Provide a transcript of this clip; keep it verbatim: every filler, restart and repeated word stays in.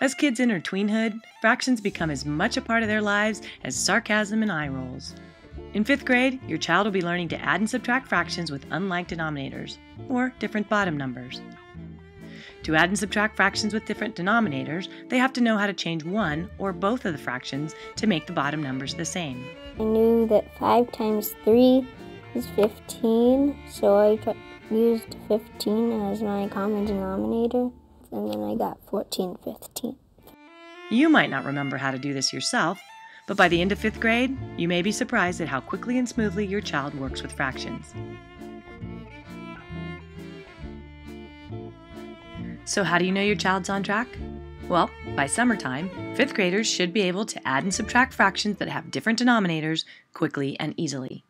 As kids enter tweenhood, fractions become as much a part of their lives as sarcasm and eye rolls. In fifth grade, your child will be learning to add and subtract fractions with unlike denominators, or different bottom numbers. To add and subtract fractions with different denominators, they have to know how to change one or both of the fractions to make the bottom numbers the same. I knew that five times three is fifteen, so I used fifteen as my common denominator, and then I got fourteen, fifteen. You might not remember how to do this yourself, but by the end of fifth grade, you may be surprised at how quickly and smoothly your child works with fractions. So how do you know your child's on track? Well, by summertime, fifth graders should be able to add and subtract fractions that have different denominators quickly and easily.